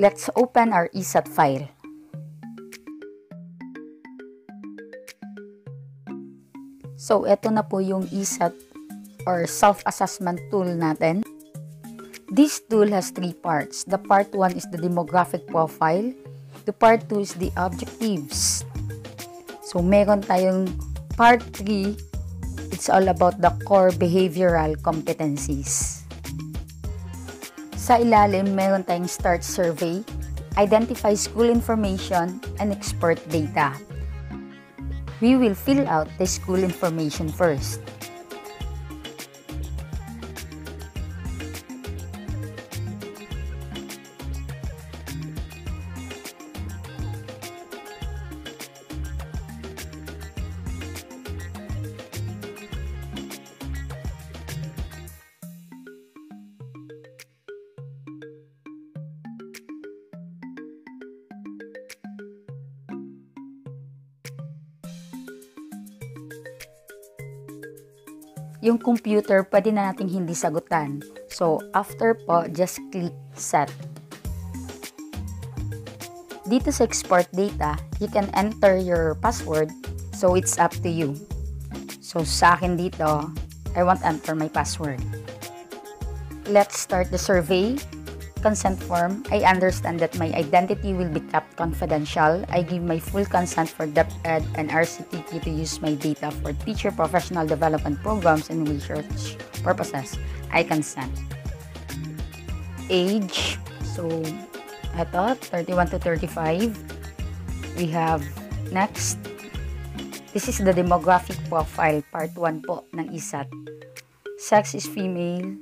Let's open our ESAT file. So, eto na po yung ESAT or self-assessment tool natin. This tool has three parts. The part 1 is the demographic profile. The part 2 is the objectives. So, meron tayong part 3. It's all about the core behavioral competencies. Sa ilalim, meron tayong START survey, identify school information, and expert data. We will fill out the school information first. Yung computer, pwede na nating hindi sagutan. So, after po, just click set. Dito sa export data, you can enter your password. So, it's up to you. So, sa akin dito, I won't enter my password. Let's start the survey. Consent form. I understand that my identity will be kept confidential. I give my full consent for DepEd and RCT to use my data for teacher professional development programs and research purposes. I consent. Age. So, eto, 31 to 35. We have next. This is the demographic profile, part 1 po ng ESAT. Sex is female.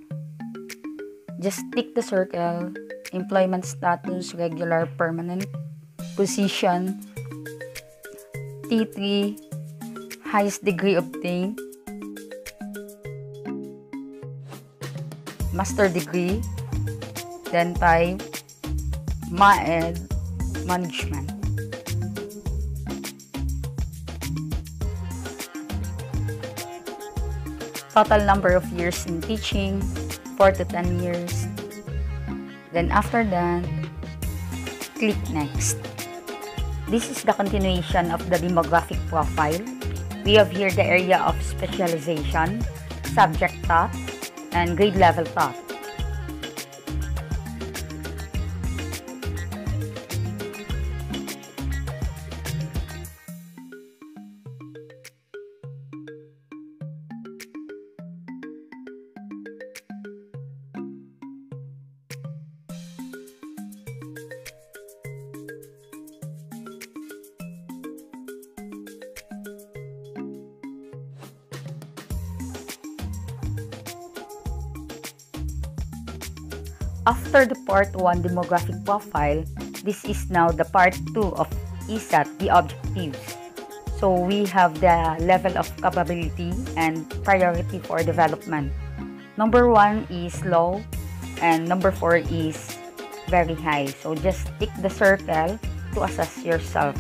Just tick the circle, employment status, regular, permanent, position, T3, highest degree obtained, master degree, then type, ma-ed, management. Total number of years in teaching, 4 to 10 years. Then after that, click next. This is the continuation of the demographic profile. We have here the area of specialization, subject taught, and grade level taught. After the part 1 demographic profile, this is now the part 2 of ESAT, the objectives. So we have the level of capability and priority for development. Number 1 is low and number 4 is very high. So just tick the circle to assess yourself.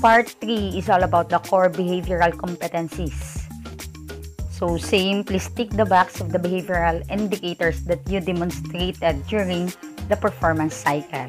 Part 3 is all about the core behavioral competencies. So same, please tick the box of the behavioral indicators that you demonstrated during the performance cycle.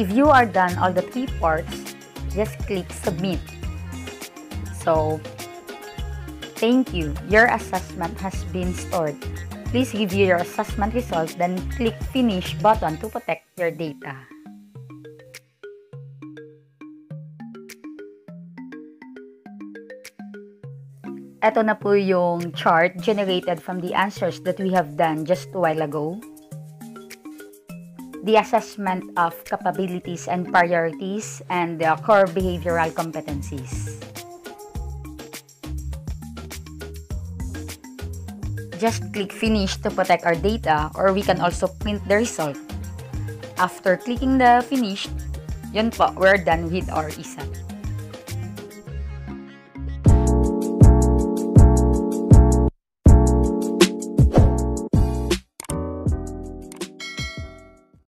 If you are done all the 3 parts, just click submit. So, thank you. Your assessment has been stored. Please review your assessment results, then click finish button to protect your data. Ito na po yung chart generated from the answers that we have done just a while ago. The assessment of capabilities and priorities, and the core behavioral competencies. Just click finish to protect our data, or we can also print the result. After clicking the finish, yun po, we're done with our ESAT.